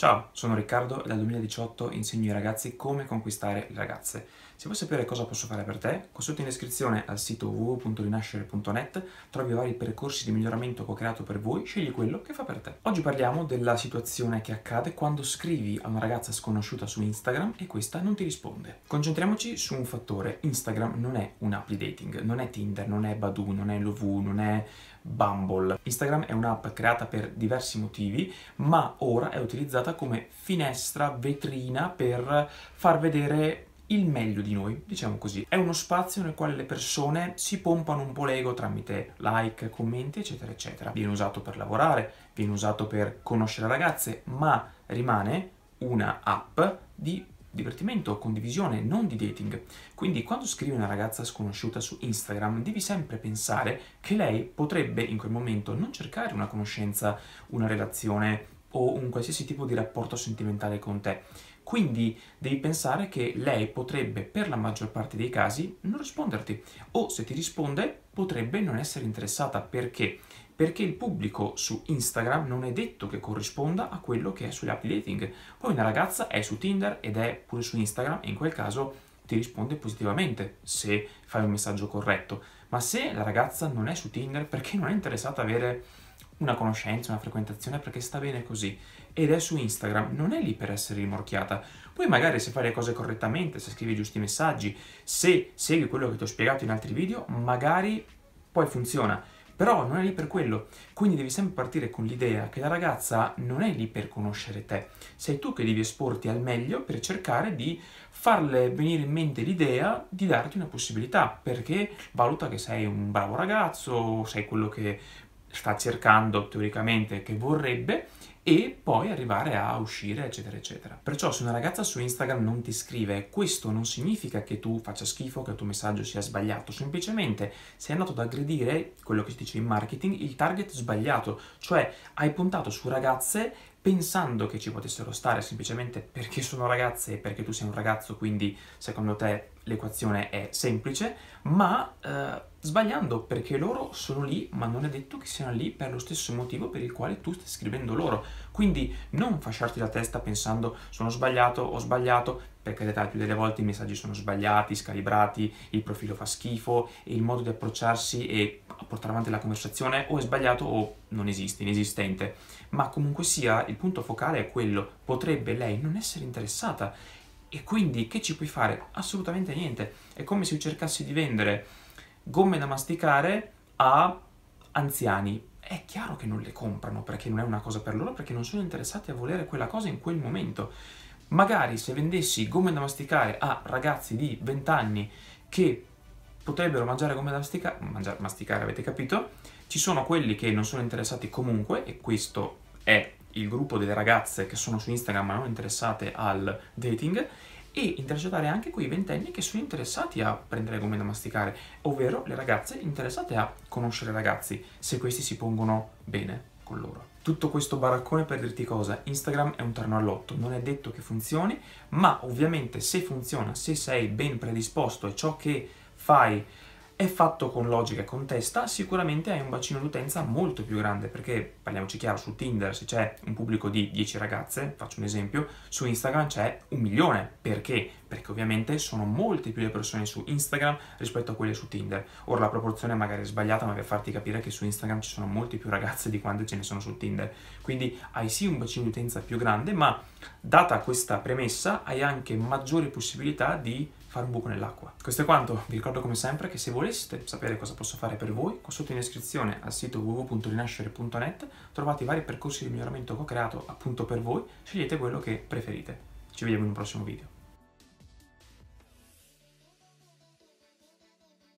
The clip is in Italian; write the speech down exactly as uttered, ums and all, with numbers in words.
Ciao, sono Riccardo e dal duemiladiciotto insegno ai ragazzi come conquistare le ragazze. Se vuoi sapere cosa posso fare per te, qua sotto in descrizione al sito w w w punto rinascere punto net trovi vari percorsi di miglioramento che ho creato per voi, scegli quello che fa per te. Oggi parliamo della situazione che accade quando scrivi a una ragazza sconosciuta su Instagram e questa non ti risponde. Concentriamoci su un fattore: Instagram non è un'app di dating, non è Tinder, non è Badoo, non è Lovu, non è Bumble. Instagram è un'app creata per diversi motivi, ma ora è utilizzata come finestra, vetrina per far vedere il meglio di noi, diciamo così. È uno spazio nel quale le persone si pompano un po' l'ego tramite like, commenti, eccetera, eccetera. Viene usato per lavorare, viene usato per conoscere ragazze, ma rimane una app di divertimento, condivisione, non di dating. Quindi quando scrivi una ragazza sconosciuta su Instagram devi sempre pensare che lei potrebbe in quel momento non cercare una conoscenza, una relazione o un qualsiasi tipo di rapporto sentimentale con te. Quindi devi pensare che lei potrebbe, per la maggior parte dei casi, non risponderti, o se ti risponde potrebbe non essere interessata. Perché? Perché il pubblico su Instagram non è detto che corrisponda a quello che è sulle app di dating. Poi una ragazza è su Tinder ed è pure su Instagram e in quel caso ti risponde positivamente se fai un messaggio corretto. Ma se la ragazza non è su Tinder perché non è interessata a avere una conoscenza, una frequentazione, perché sta bene così, ed è su Instagram, non è lì per essere rimorchiata. Poi magari se fai le cose correttamente, se scrivi i giusti messaggi, se segui quello che ti ho spiegato in altri video, magari poi funziona, però non è lì per quello. Quindi devi sempre partire con l'idea che la ragazza non è lì per conoscere te, sei tu che devi esporti al meglio per cercare di farle venire in mente l'idea di darti una possibilità, perché valuta che sei un bravo ragazzo, sei quello che sta cercando teoricamente, che vorrebbe, e poi arrivare a uscire, eccetera eccetera. Perciò se una ragazza su Instagram non ti scrive, questo non significa che tu faccia schifo, che il tuo messaggio sia sbagliato, semplicemente sei andato ad aggredire, quello che si dice in marketing, il target sbagliato, cioè hai puntato su ragazze pensando che ci potessero stare semplicemente perché sono ragazze e perché tu sei un ragazzo, quindi secondo te l'equazione è semplice, ma eh, sbagliando, perché loro sono lì, ma non è detto che siano lì per lo stesso motivo per il quale tu stai scrivendo loro. Quindi non fasciarti la testa pensando sono sbagliato, ho sbagliato, perché in realtà più delle volte i messaggi sono sbagliati, scalibrati, il profilo fa schifo, il modo di approcciarsi e portare avanti la conversazione o è sbagliato o non esiste, inesistente. Ma comunque sia, il punto focale è quello: potrebbe lei non essere interessata. E quindi che ci puoi fare? Assolutamente niente. È come se io cercassi di vendere gomme da masticare a anziani. È chiaro che non le comprano, perché non è una cosa per loro, perché non sono interessati a volere quella cosa in quel momento. Magari se vendessi gomme da masticare a ragazzi di venti anni che potrebbero mangiare gomme da mastica- mangiare, masticare, avete capito? Ci sono quelli che non sono interessati comunque, e questo è il gruppo delle ragazze che sono su Instagram ma non interessate al dating, e intercettare anche quei ventenni che sono interessati a prendere gomme da masticare, ovvero le ragazze interessate a conoscere ragazzi, se questi si pongono bene con loro. Tutto questo baraccone per dirti cosa? Instagram è un terno all'otto, non è detto che funzioni, ma ovviamente se funziona, se sei ben predisposto e ciò che fai è fatto con logica e con testa, sicuramente hai un bacino d'utenza molto più grande, perché, parliamoci chiaro, su Tinder se c'è un pubblico di dieci ragazze, faccio un esempio, su Instagram c'è un milione. Perché? Perché ovviamente sono molte più le persone su Instagram rispetto a quelle su Tinder. Ora la proporzione magari è sbagliata, ma per farti capire che su Instagram ci sono molte più ragazze di quante ce ne sono su Tinder. Quindi hai sì un bacino d'utenza più grande, ma data questa premessa hai anche maggiori possibilità di fare un buco nell'acqua. Questo è quanto. Vi ricordo come sempre che se voleste sapere cosa posso fare per voi, qua sotto in descrizione al sito w w w punto rinascere punto net trovate i vari percorsi di miglioramento che ho creato appunto per voi, scegliete quello che preferite. Ci vediamo in un prossimo video.